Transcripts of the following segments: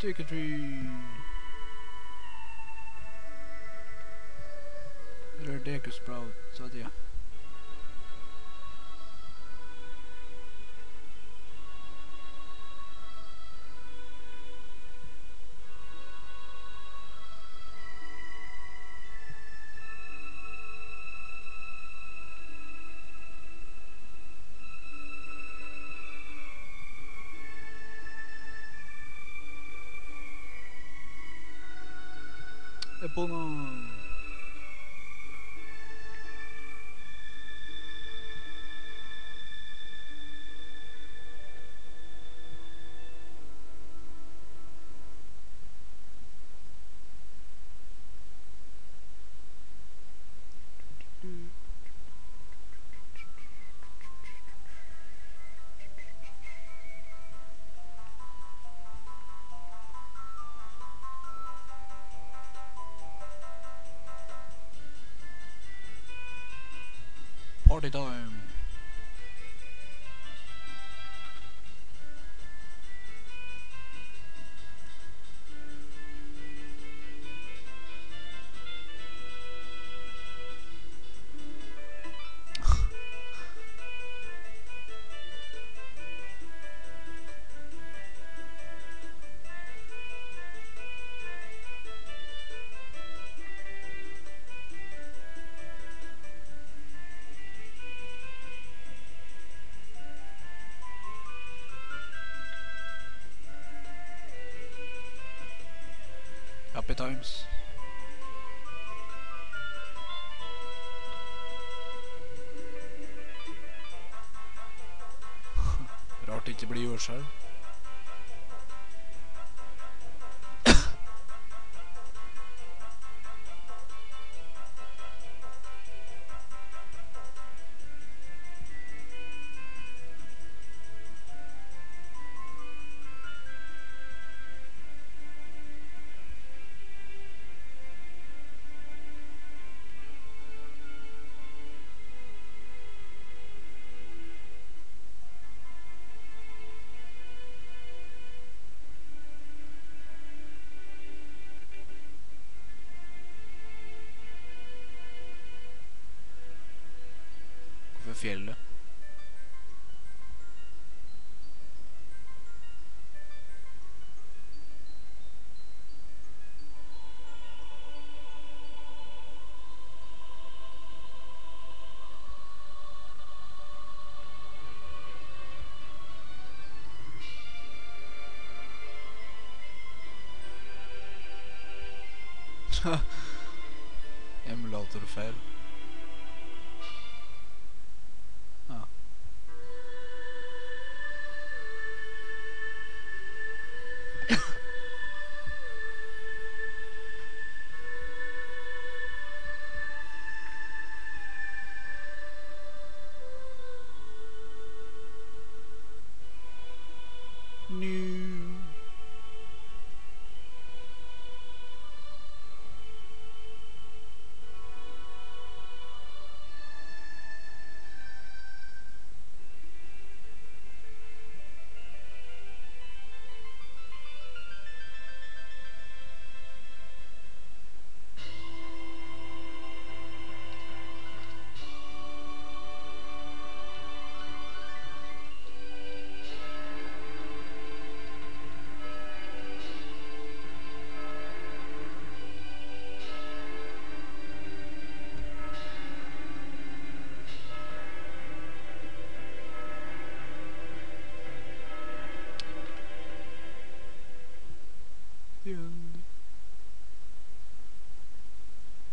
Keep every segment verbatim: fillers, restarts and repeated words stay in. Take a tree. Eller Deku Sprout, hadi ya. Epona. Party time. Happy times. Rart det ikke blir jordskjelv. Fjellet. Emulatorfeil.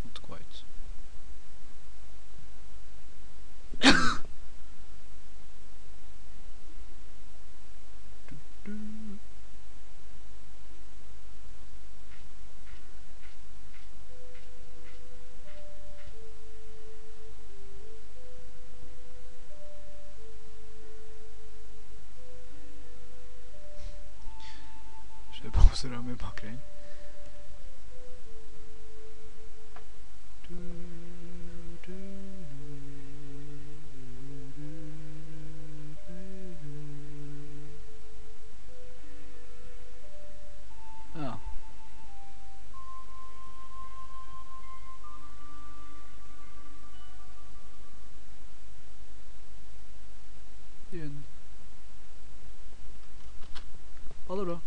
Not quite. Sırama bakayım. Alır o.